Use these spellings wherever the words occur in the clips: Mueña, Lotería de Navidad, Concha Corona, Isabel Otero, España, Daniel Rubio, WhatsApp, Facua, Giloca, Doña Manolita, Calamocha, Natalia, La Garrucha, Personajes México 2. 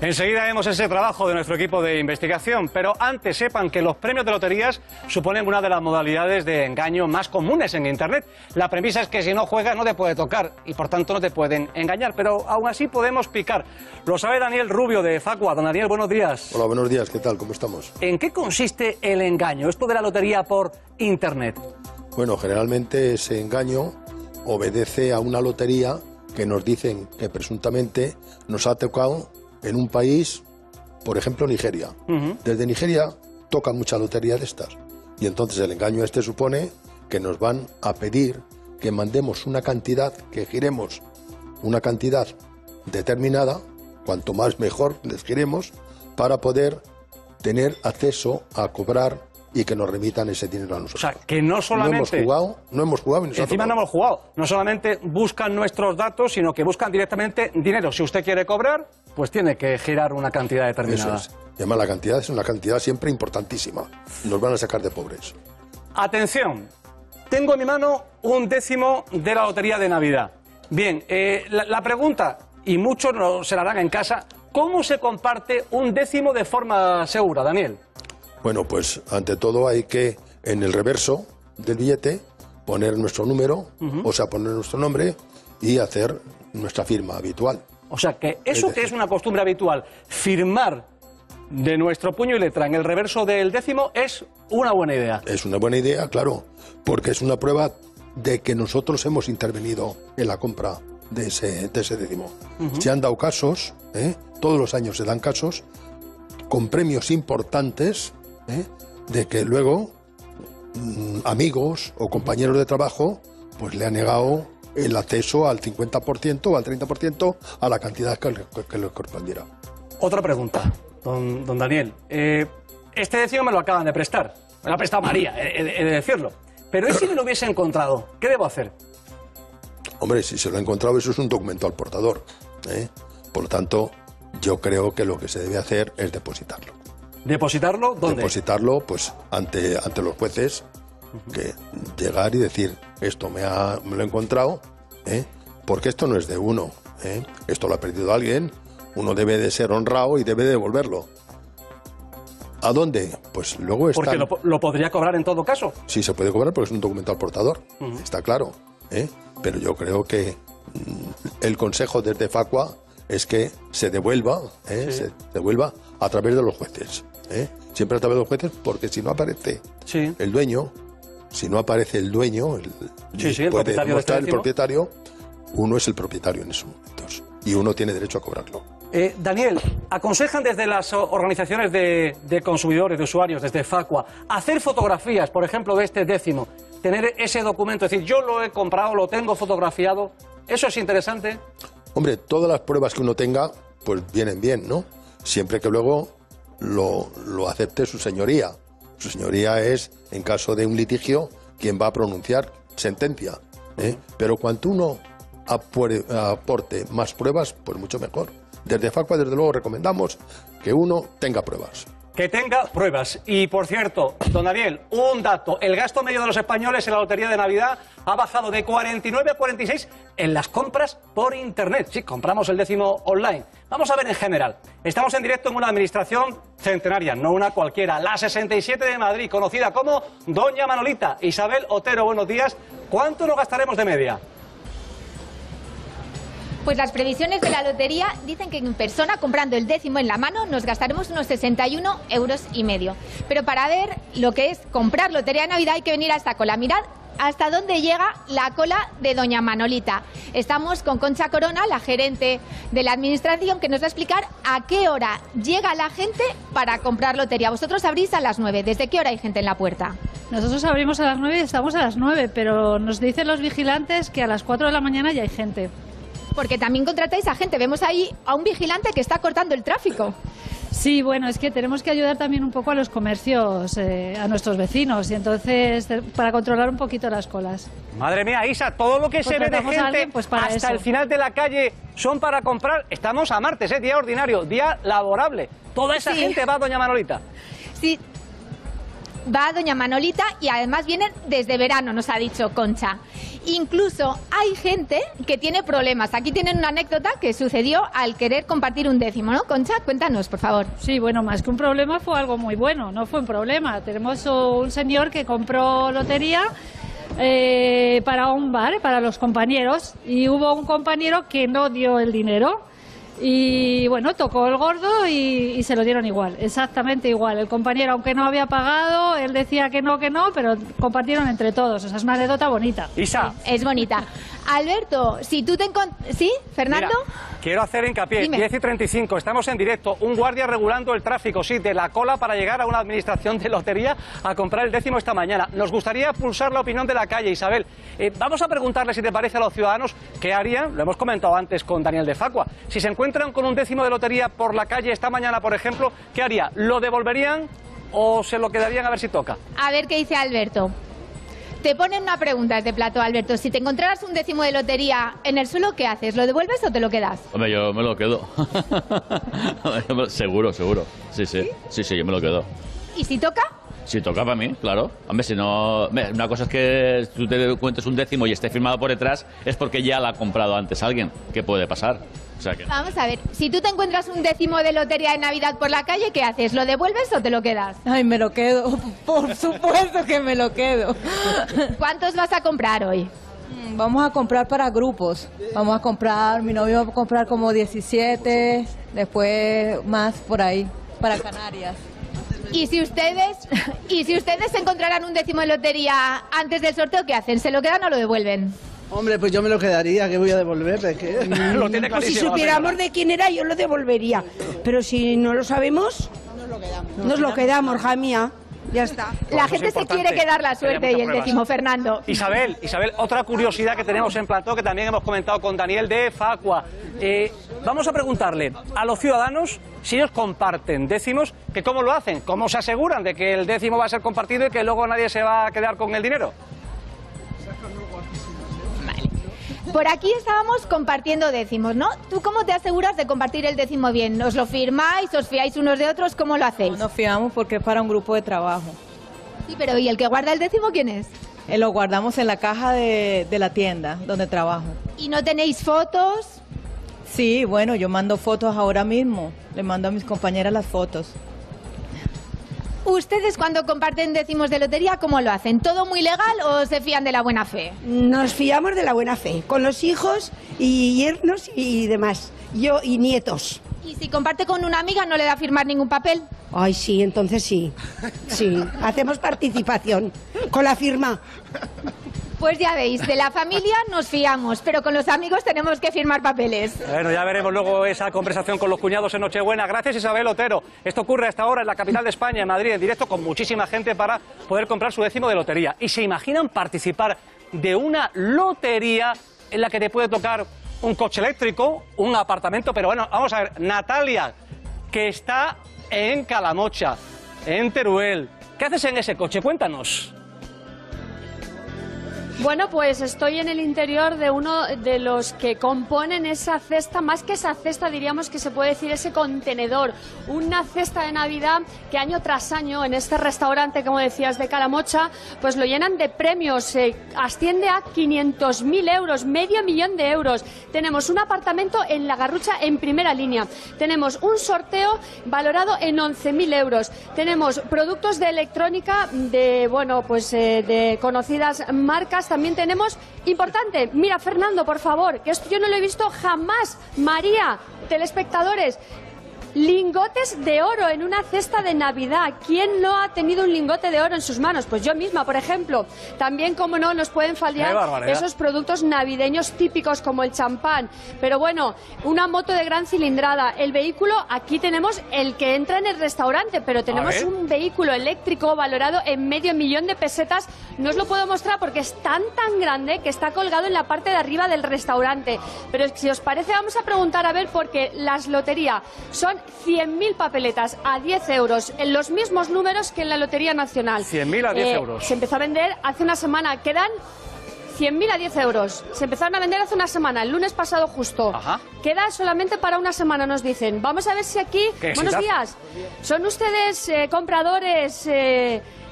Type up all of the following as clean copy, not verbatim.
Enseguida vemos ese trabajo de nuestro equipo de investigación, pero antes sepan que los premios de loterías suponen una de las modalidades de engaño más comunes en Internet. La premisa es que si no juegas no te puede tocar y por tanto no te pueden engañar, pero aún así podemos picar. Lo sabe Daniel Rubio de Facua. Don Daniel, buenos días. Hola, buenos días, ¿qué tal? ¿Cómo estamos? ¿En qué consiste el engaño, esto de la lotería por Internet? Bueno, generalmente ese engaño obedece a una lotería que nos dicen que presuntamente nos ha tocado en un país, por ejemplo Nigeria. Desde Nigeria tocan muchas loterías de estas. Y entonces el engaño este supone que nos van a pedir que mandemos una cantidad, que giremos una cantidad determinada, cuanto más mejor les giremos, para poder tener acceso a cobrar y que nos remitan ese dinero a nosotros. O sea, que no solamente... No hemos jugado y nos ha tocado. Encima no hemos jugado. No solamente buscan nuestros datos, sino que buscan directamente dinero. Si usted quiere cobrar, pues tiene que girar una cantidad determinada. Eso es. Y además la cantidad es una cantidad siempre importantísima. Nos van a sacar de pobres. Atención. Tengo en mi mano 1/10 de la Lotería de Navidad. Bien, la pregunta, y muchos se la harán en casa, ¿cómo se comparte 1/10 de forma segura, Daniel? Bueno, pues ante todo hay que en el reverso del billete poner nuestro número, o sea, poner nuestro nombre y hacer nuestra firma habitual. O sea, que eso que es una costumbre habitual, firmar de nuestro puño y letra en el reverso del 1/10 es una buena idea. Es una buena idea, claro, porque es una prueba de que nosotros hemos intervenido en la compra de ese 1/10. Se han dado casos, todos los años se dan casos, con premios importantes, de que luego amigos o compañeros de trabajo pues le han negado el acceso al 50% o al 30% a la cantidad que le correspondiera. Otra pregunta, don Daniel. Este 1/10 me lo acaban de prestar. Me lo ha prestado María, he de decirlo. Pero ¿y si me lo hubiese encontrado? ¿Qué debo hacer? Hombre, si se lo ha encontrado, eso es un documento al portador. Por lo tanto, yo creo que lo que se debe hacer es depositarlo. ¿Depositarlo dónde? Depositarlo, pues, ante los jueces, que llegar y decir, esto me lo he encontrado, porque esto no es de uno, esto lo ha perdido alguien, uno debe de ser honrado y debe de devolverlo. ¿A dónde? Pues luego está... Porque lo podría cobrar en todo caso. Sí, se puede cobrar porque es un documento al portador, está claro, pero yo creo que el consejo desde Facua es que se devuelva, se devuelva a través de los jueces. Siempre a través de los jueces, porque si no aparece el dueño, el propietario, uno es el propietario en esos momentos y uno tiene derecho a cobrarlo. Daniel, aconsejan desde las organizaciones de consumidores, de usuarios, desde Facua, hacer fotografías, por ejemplo, de este 1/10, tener ese documento, es decir, yo lo he comprado, lo tengo fotografiado, ¿eso es interesante? Hombre, todas las pruebas que uno tenga, pues vienen bien, ¿no? Siempre que luego lo acepte su señoría. Su señoría es, en caso de un litigio, quien va a pronunciar sentencia. Pero cuanto uno aporte más pruebas, pues mucho mejor. Desde Facua, desde luego, recomendamos que uno tenga pruebas. Que tenga pruebas. Y, por cierto, don Daniel, un dato. El gasto medio de los españoles en la Lotería de Navidad ha bajado de 49 a 46 en las compras por Internet. Sí, compramos el 1/10 online. Vamos a ver en general. Estamos en directo en una administración centenaria, no una cualquiera. La 67 de Madrid, conocida como Doña Manolita. Isabel Otero, buenos días. ¿Cuánto nos gastaremos de media? Pues las previsiones de la lotería dicen que en persona, comprando el 1/10 en la mano, nos gastaremos unos 61,5 €. Pero para ver lo que es comprar lotería de Navidad hay que venir a esta cola. Mirad hasta dónde llega la cola de Doña Manolita. Estamos con Concha Corona, la gerente de la administración, que nos va a explicar a qué hora llega la gente para comprar lotería. Vosotros abrís a las 9. ¿Desde qué hora hay gente en la puerta? Nosotros abrimos a las 9 y estamos a las 9, pero nos dicen los vigilantes que a las 4 de la mañana ya hay gente. Porque también contratáis a gente, vemos ahí a un vigilante que está cortando el tráfico. Sí, bueno, es que tenemos que ayudar también un poco a los comercios, a nuestros vecinos, y entonces para controlar un poquito las colas. Madre mía, Isa, todo lo que se ve de gente alguien, pues para hasta eso. El final de la calle son para comprar. Estamos a martes, día ordinario, día laborable. Toda esa gente va a Doña Manolita. Sí. va Doña Manolita y además vienen desde verano, nos ha dicho Concha. Incluso hay gente que tiene problemas. Aquí tienen una anécdota que sucedió al querer compartir un décimo, ¿no, Concha? Cuéntanos, por favor. Sí, bueno, más que un problema fue algo muy bueno, no fue un problema. Tenemos un señor que compró lotería para un bar, para los compañeros, y hubo un compañero que no dio el dinero. Y bueno, tocó el gordo y se lo dieron igual, exactamente igual. El compañero, aunque no había pagado, él decía que no, pero compartieron entre todos. O sea, es una anécdota bonita. Isa. Es bonita. Alberto, si tú te encuentras... ¿Sí, Fernando? Mira, quiero hacer hincapié. Dime. 10:35, estamos en directo. Un guardia regulando el tráfico, sí, de la cola para llegar a una administración de lotería a comprar el décimo esta mañana. Nos gustaría pulsar la opinión de la calle, Isabel. Vamos a preguntarle, si te parece, a los ciudadanos qué harían. Lo hemos comentado antes con Daniel de Facua. Si se encuentran con un décimo de lotería por la calle esta mañana, por ejemplo, ¿qué haría? ¿Lo devolverían o se lo quedarían a ver si toca? A ver qué dice Alberto. Te ponen una pregunta de plato, Alberto. Si te encontraras un décimo de lotería en el suelo, ¿qué haces? ¿Lo devuelves o te lo quedas? Hombre, yo me lo quedo. Seguro, seguro. Sí, sí. Sí, yo me lo quedo. ¿Y si toca? Si toca para mí, claro. Hombre, si no... Una cosa es que tú te encuentres un décimo y esté firmado por detrás, es porque ya la ha comprado antes alguien. ¿Qué puede pasar? O sea que... Vamos a ver, si tú te encuentras un décimo de lotería de Navidad por la calle, ¿qué haces? ¿Lo devuelves o te lo quedas? Ay, me lo quedo, por supuesto que me lo quedo. ¿Cuántos vas a comprar hoy? Vamos a comprar para grupos, vamos a comprar, mi novio va a comprar como 17, después más por ahí, para Canarias. ¿Y si ustedes se encontraran un décimo de lotería antes del sorteo, qué hacen? ¿Se lo quedan o lo devuelven? Hombre, pues yo me lo quedaría, ¿qué voy a devolver? Lo tiene clarísimo, si supiéramos de quién era, yo lo devolvería. Pero si no lo sabemos, nos lo quedamos. Nos lo quedamos, hija mía. Ya está. Pues la gente se quiere quedar la suerte y el décimo, Fernando. Isabel, otra curiosidad que tenemos en plató, que también hemos comentado con Daniel de Facua. Vamos a preguntarle a los ciudadanos si ellos comparten décimos, que cómo lo hacen, cómo se aseguran de que el décimo va a ser compartido y que luego nadie se va a quedar con el dinero. Por aquí estábamos compartiendo décimos, ¿no? ¿Tú cómo te aseguras de compartir el décimo bien? ¿Os lo firmáis? ¿Os fiáis unos de otros? ¿Cómo lo hacéis? No, nos fiamos porque es para un grupo de trabajo. Sí, pero ¿y el que guarda el décimo quién es? Lo guardamos en la caja de la tienda donde trabajo. ¿Y no tenéis fotos? Sí, bueno, yo mando fotos ahora mismo. Le mando a mis compañeras las fotos. ¿Ustedes cuando comparten décimos de lotería, cómo lo hacen? ¿Todo muy legal o se fían de la buena fe? Nos fiamos de la buena fe, con los hijos y yernos y demás, yo y nietos. ¿Y si comparte con una amiga no le da firmar ningún papel? Ay, sí, entonces sí, sí, hacemos participación con la firma. Pues ya veis, de la familia nos fiamos, pero con los amigos tenemos que firmar papeles. Bueno, ya veremos luego esa conversación con los cuñados en Nochebuena. Gracias, Isabel Otero. Esto ocurre a esta hora en la capital de España, en Madrid, en directo, con muchísima gente para poder comprar su décimo de lotería. ¿Y se imaginan participar de una lotería en la que te puede tocar un coche eléctrico, un apartamento? Pero bueno, vamos a ver, Natalia, que está en Calamocha, en Teruel. ¿Qué haces en ese coche? Cuéntanos. Bueno, pues estoy en el interior de uno de los que componen esa cesta, más que esa cesta diríamos que se puede decir ese contenedor, una cesta de Navidad que año tras año en este restaurante, como decías, de Calamocha, pues lo llenan de premios, asciende a 500.000 euros, medio millón de euros. Tenemos un apartamento en La Garrucha en primera línea, tenemos un sorteo valorado en 11.000 euros, tenemos productos de electrónica de, bueno, pues de conocidas marcas. También tenemos, importante, mira Fernando, por favor, que esto yo no lo he visto jamás, María, telespectadores, lingotes de oro en una cesta de Navidad. ¿Quién no ha tenido un lingote de oro en sus manos? Pues yo misma, por ejemplo. También, como no, nos pueden faltar esos productos navideños típicos como el champán. Pero bueno, una moto de gran cilindrada. El vehículo, aquí tenemos el que entra en el restaurante, pero tenemos un vehículo eléctrico valorado en medio millón de pesetas. No os lo puedo mostrar porque es tan grande que está colgado en la parte de arriba del restaurante. Pero si os parece, vamos a preguntar, a ver, porque las loterías son 100.000 papeletas a 10 euros, en los mismos números que en la Lotería Nacional. 100.000 a 10 euros. Se empezó a vender hace una semana, quedan 100.000 a 10 euros. Se empezaron a vender hace una semana, el lunes pasado justo. Ajá. Queda solamente para una semana, nos dicen. Vamos a ver si aquí... Buenos días. ¿Son ustedes compradores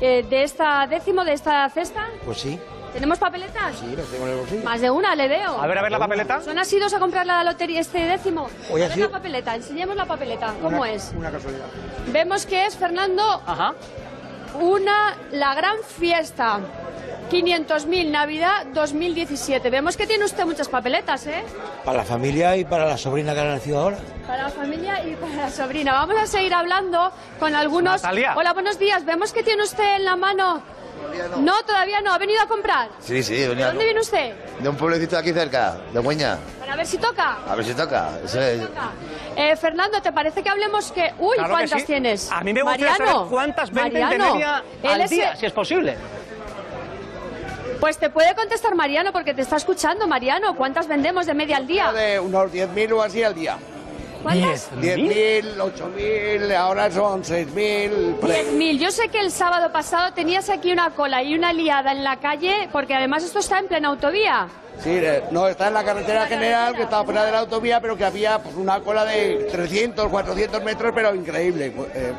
de esta cesta? Pues sí. ¿Tenemos papeletas? Sí, las tengo en el bolsillo. Más de una, le veo. A ver la papeleta. ¿Son asidos a comprar la lotería este décimo? Hoy así. La papeleta, enseñemos la papeleta. ¿Cómo es? Una casualidad. Vemos que es, Fernando, ajá, la gran fiesta. 500.000, Navidad 2017. Vemos que tiene usted muchas papeletas, ¿eh? Para la familia y para la sobrina que ha nacido ahora. Para la familia y para la sobrina. Vamos a seguir hablando con algunos... Natalia. Hola, buenos días. Vemos que tiene usted en la mano... Todavía no. No, todavía no. ¿Ha venido a comprar? Sí, sí. ¿De dónde viene usted? De un pueblecito de aquí cerca, de Mueña. Para ver si toca. A ver si toca. Fernando, ¿te parece que hablemos que... Uy, claro, ¿cuántas que sí tienes? A mí me gustaría saber cuántas venden de media al día, si es posible. Pues te puede contestar Mariano, porque te está escuchando. Mariano, ¿cuántas vendemos de media al día? De unos 10.000 o así al día. ¿Cuántas? 10.000, 8.000, ahora son 6.000. 10.000. Yo sé que el sábado pasado tenías aquí una cola y una liada en la calle, porque además esto está en plena autovía. Sí, no, está en la carretera general, que está fuera de la autovía, pero que había pues, una cola de 300, 400 metros, pero increíble,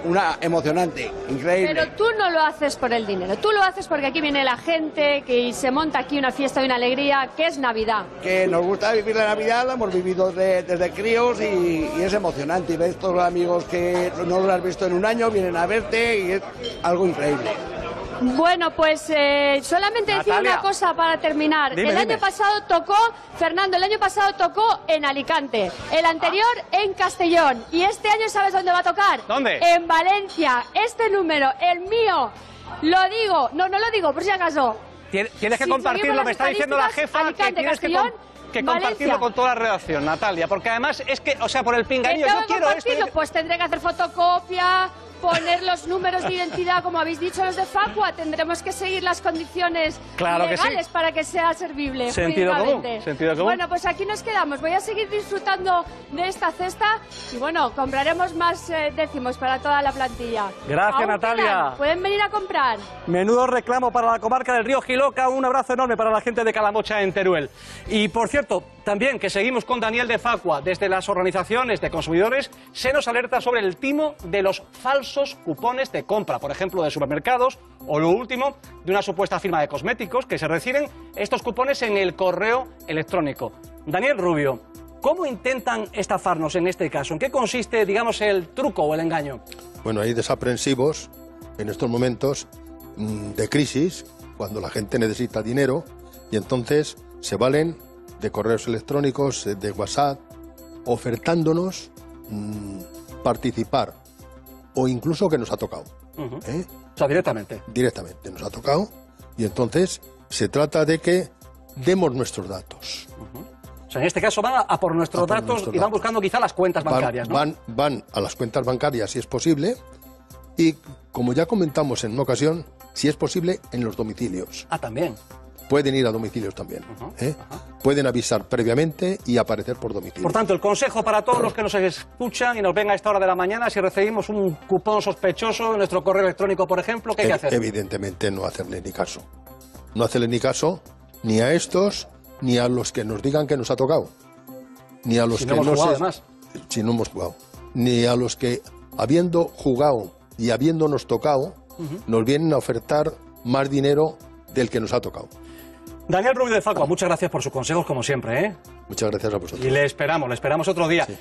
una emocionante, increíble. Pero tú no lo haces por el dinero, tú lo haces porque aquí viene la gente, que se monta aquí una fiesta y una alegría, que es Navidad. Que nos gusta vivir la Navidad, la hemos vivido desde críos y es emocionante. Y ves todos los amigos que no los has visto en un año, vienen a verte y es algo increíble. Bueno, pues solamente decir una cosa para terminar. El año pasado tocó en Alicante, el anterior en Castellón. Y este año, ¿sabes dónde va a tocar? ¿Dónde? En Valencia. Este número, el mío, lo digo. No, no lo digo, por si acaso. Tienes que compartirlo, me está diciendo la jefa Alicante, que tienes que compartirlo con toda la redacción, Natalia. Porque además es que, o sea, por el pinganillo, yo quiero esto. Pues tendré que hacer fotocopia... Poner los números de identidad, como habéis dicho los de Facua, tendremos que seguir las condiciones legales que sí, para que sea servible. Sentido común. Bueno, pues aquí nos quedamos. Voy a seguir disfrutando de esta cesta y bueno, compraremos más décimos para toda la plantilla. Gracias, Natalia. Pueden venir a comprar. Menudo reclamo para la comarca del río Giloca. Un abrazo enorme para la gente de Calamocha en Teruel. Y por cierto, también que seguimos con Daniel de Facua. Desde las organizaciones de consumidores se nos alerta sobre el timo de los falsos cupones de compra, por ejemplo, de supermercados o lo último, de una supuesta firma de cosméticos que se reciben estos cupones en el correo electrónico. Daniel Rubio, ¿cómo intentan estafarnos en este caso? ¿En qué consiste, digamos, el truco o el engaño? Bueno, hay desaprensivos en estos momentos de crisis, cuando la gente necesita dinero y entonces se valen de correos electrónicos, de WhatsApp, ofertándonos participar o incluso que nos ha tocado. ¿Eh? O sea, directamente. Directamente, nos ha tocado y entonces se trata de que demos nuestros datos. O sea, en este caso van a por nuestros datos y van buscando quizá las cuentas bancarias, ¿no? Van a las cuentas bancarias si es posible y, como ya comentamos en una ocasión, si es posible, en los domicilios. Ah, también. Pueden ir a domicilios también, ¿eh? Pueden avisar previamente y aparecer por domicilio. Por tanto, el consejo para todos los que nos escuchan y nos ven a esta hora de la mañana, si recibimos un cupón sospechoso en nuestro correo electrónico, por ejemplo, ¿qué hay que hacer? Evidentemente no hacerle ni caso. No hacerle ni caso ni a estos, ni a los que nos digan que nos ha tocado. Ni a los que no hemos jugado, además. Si no hemos jugado. Ni a los que, habiendo jugado y habiéndonos tocado, nos vienen a ofertar más dinero del que nos ha tocado. Daniel Rubio de Facua, muchas gracias por sus consejos, como siempre, ¿eh? Muchas gracias a vosotros. Y le esperamos otro día. Sí.